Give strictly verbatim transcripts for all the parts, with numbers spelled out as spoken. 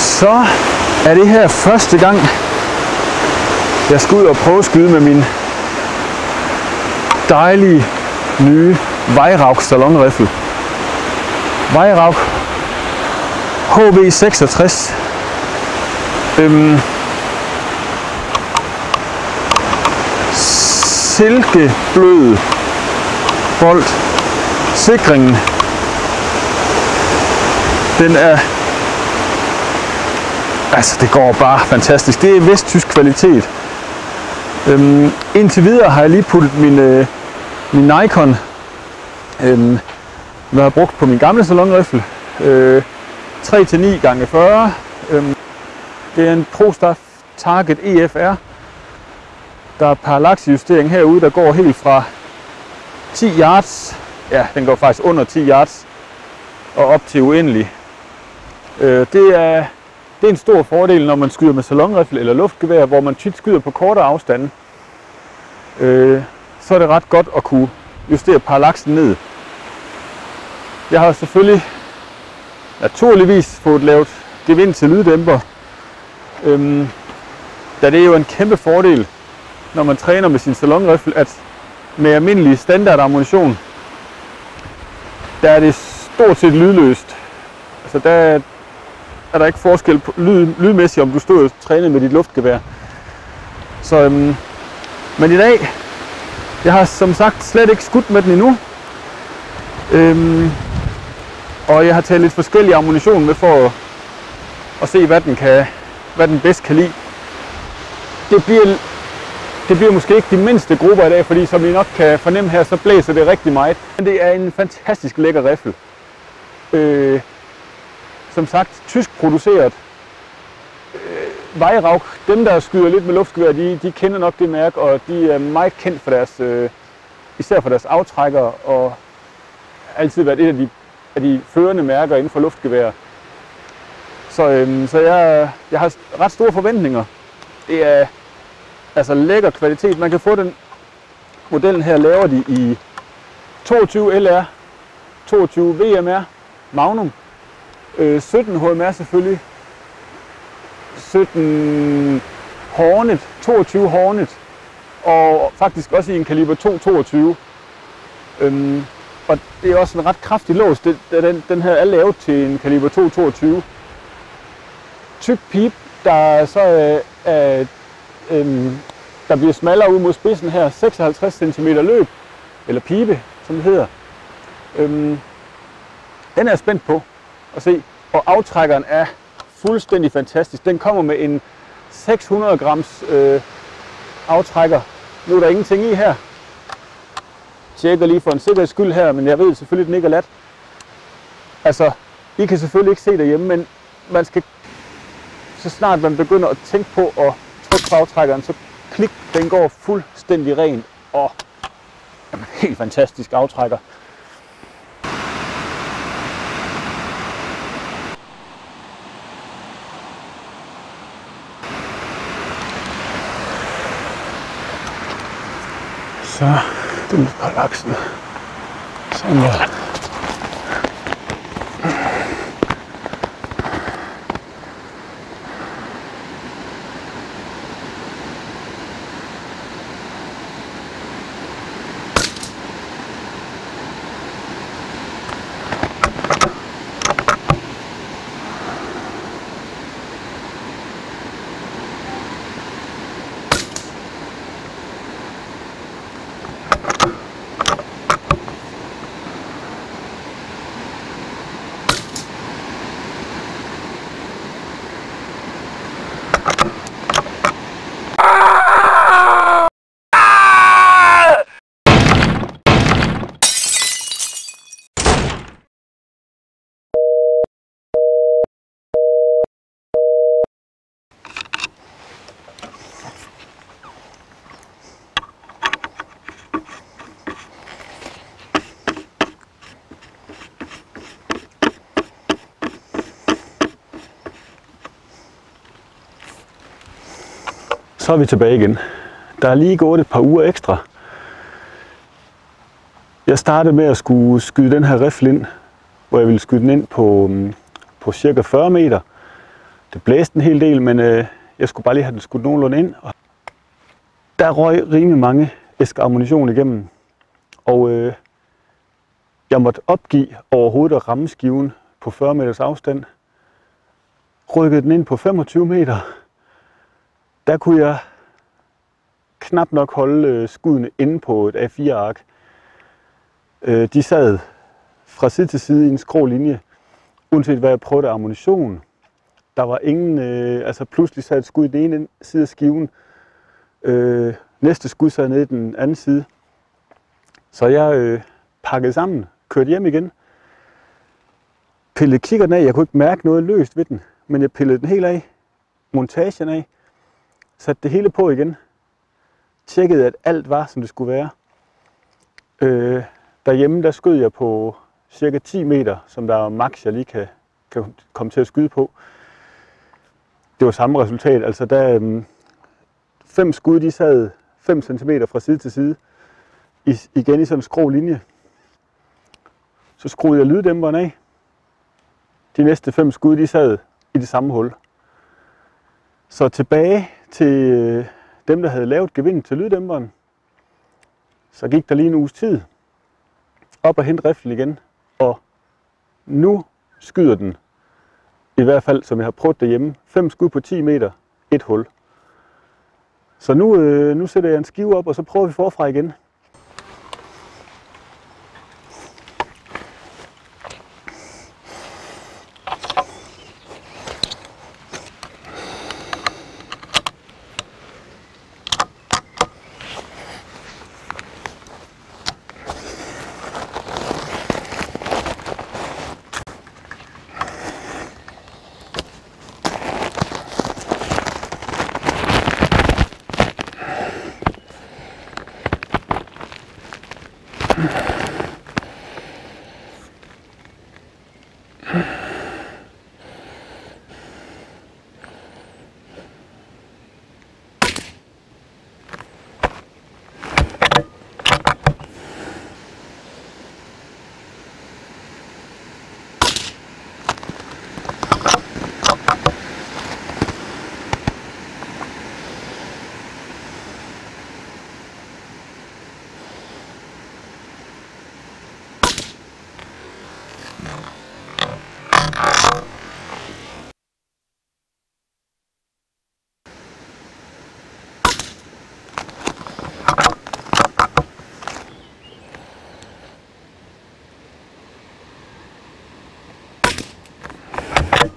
så er det her første gang, jeg skal ud og prøve at skyde med min dejlige nye Weihrauch salonriffel. Weihrauch H W seksogtres. Øhm, silkeblød bolt. Sikringen, den er, altså det går bare fantastisk. Det er vesttysk kvalitet. Øhm, indtil videre har jeg lige puttet min, øh, min Nikon, øhm, hvad jeg har brugt på min gamle salonriffel, øh, tre til ni gange fyrre. Øhm, det er en Prostaff Target E F R. Der er parallaksejustering herude, der går helt fra ti yards, ja, den går faktisk under ti yards, og op til uendelig. Øh, det er Det er en stor fordel, når man skyder med salonriffel eller luftgevær, hvor man tit skyder på kortere afstande. Øh, så er det ret godt at kunne justere parallaxen ned. Jeg har selvfølgelig naturligvis fået lavet gevind til lyddæmper. Øh, da det er jo en kæmpe fordel, når man træner med sin salonriffel, at med almindelig standardammunition, der er det stort set lydløst. Altså der er der ikke forskel på lyd, lydmæssigt, om du stod og trænede med dit luftgevær. Så, øhm, men i dag, jeg har som sagt slet ikke skudt med den endnu. Øhm, og jeg har taget lidt forskellige ammunition med for at, at se, hvad den, kan, hvad den bedst kan lide. Det bliver, det bliver måske ikke de mindste grupper i dag, fordi som I nok kan fornemme her, så blæser det rigtig meget. Men det er en fantastisk lækker riffel. Øh, Som sagt, tysk produceret. Øh, Weihrauch, dem der skyder lidt med luftgevær, de, de kender nok det mærke, og de er meget kendt for deres, øh, især for deres aftrækker, og altid været et af de, af de førende mærker inden for luftgevær. Så, øh, så jeg, jeg har ret store forventninger. Det er altså lækker kvalitet. Man kan få den modellen her, laver de i toogtyve L R, toogtyve V M R, Magnum, sytten H M R selvfølgelig, sytten Hornet, toogtyve Hornet, og faktisk også i en kaliber to toogtyve. Øhm, og det er også en ret kraftig lås, det, den, den her er lavet til en kaliber to toogtyve. Tyk pip, der så øh, er, øh, der bliver smallere ud mod spidsen her, seksoghalvtreds centimeter løb, eller pibe, som det hedder. Øhm, den er jeg spændt på at se. Og aftrækkeren er fuldstændig fantastisk. Den kommer med en seks hundrede grams øh, aftrækker. Nu er der ingenting i her. Tjekker lige for en sikkerheds skyld her, men jeg ved selvfølgelig, den ikke er lat. Altså, I kan selvfølgelig ikke se derhjemme, men man skal, så snart man begynder at tænke på at trykke på aftrækkeren, så klik, den går fuldstændig ren. Og jamen, helt fantastisk aftrækker. Så det er parallaksen. Sådan der. Så er vi tilbage igen. Der er lige gået et par uger ekstra. Jeg startede med at skulle skyde den her riffel ind, hvor jeg ville skyde den ind på, på cirka fyrre meter. Det blæste en hel del, men øh, jeg skulle bare lige have den skudt nogenlunde ind. Og der røg rimelig mange æsker ammunition igennem, og øh, jeg måtte opgive overhovedet at ramme skiven på fyrre meters afstand. Rykkede den ind på femogtyve meter. Der kunne jeg knap nok holde øh, skuddene inde på et A fire ark. Øh, de sad fra side til side i en skrå linje, uanset hvad jeg prøvede af ammunition. Der var ingen, øh, altså pludselig sad et skud i den ene side af skiven, øh, næste skud sad nede i den anden side. Så jeg øh, pakkede sammen, kørte hjem igen, pillede kikkerten af, jeg kunne ikke mærke noget løst ved den, men jeg pillede den helt af, montagen af, satte det hele på igen, tjekkede at alt var som det skulle være. Øh, derhjemme der skød jeg på cirka ti meter, som der er max jeg lige kan, kan komme til at skyde på. Det var samme resultat, altså der øhm, fem skud, de sad fem centimeter fra side til side, I, igen i sådan en skrå linje. Så skruede jeg lyddæmperen af, de næste fem skud, de sad i det samme hul. Så tilbage til øh, dem, der havde lavet gevind til lyddæmperen, så gik der lige en uges tid, op og hente riflen igen, og nu skyder den. I hvert fald, som jeg har prøvet derhjemme. Fem skud på ti meter. Et hul. Så nu, øh, nu sætter jeg en skive op, og så prøver vi forfra igen.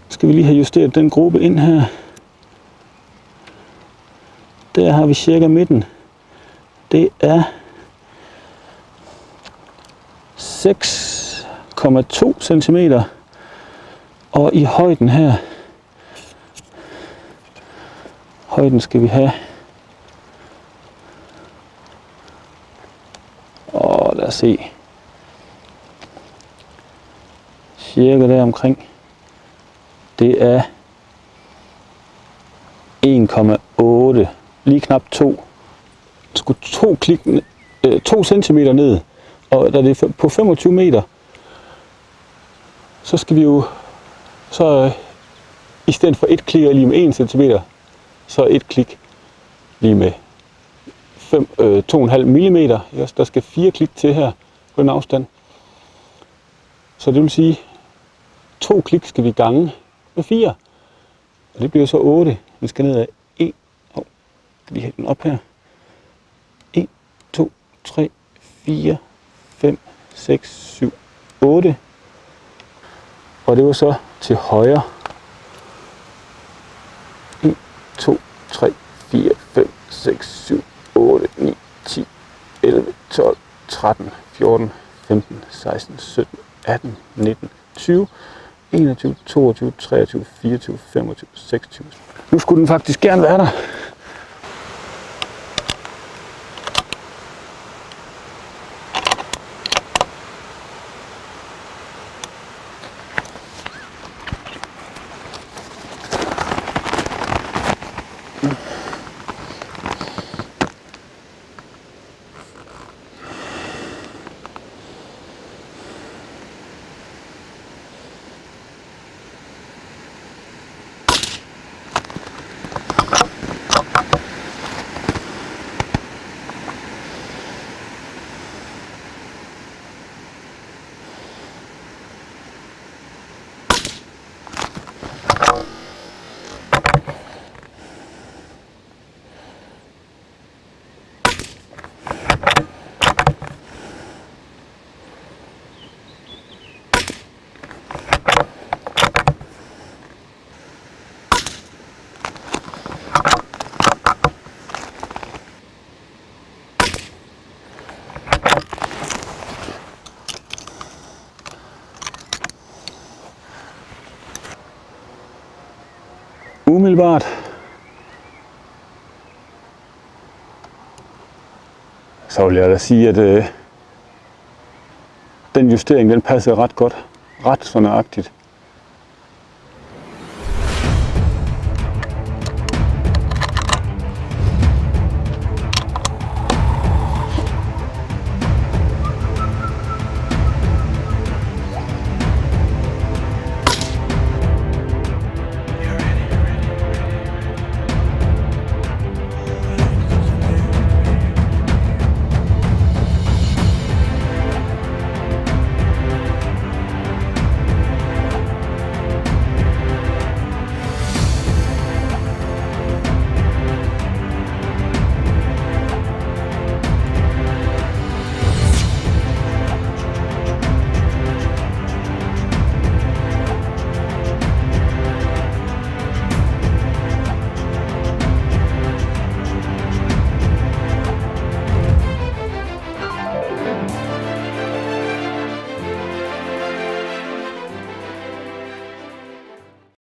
Skal vi lige have justeret den gruppe ind her. Der har vi cirka midten. Det er seks komma to centimeter. Og i højden her, højden skal vi have. Og lad os se. Cirka der omkring. Det er en komma otte, lige knap to. Skulle to, klik, øh, to centimeter ned, og da det er på femogtyve meter, så skal vi jo, så øh, i stedet for et klik er lige med en centimeter, så et klik lige med øh, to komma fem millimeter. Der skal fire klik til her på den afstand. Så det vil sige, to klik skal vi gange med fire, og det bliver så otte. Vi skal ned af en, oh, skal vi have den op her, en, to, tre, fire, fem, seks, syv, otte, og det var så til højre, en, to, tre, fire, fem, seks, syv, otte, ni, ti, elleve, tolv, tretten, fjorten, femten, seksten, sytten, atten, nitten, tyve, enogtyve, toogtyve, treogtyve, fireogtyve, femogtyve, seksogtyve. Nu skulle den faktisk gerne være der. unmittelbar. Så vil jeg da sige, at øh, den justering den passede ret godt, ret så nøjagtigt.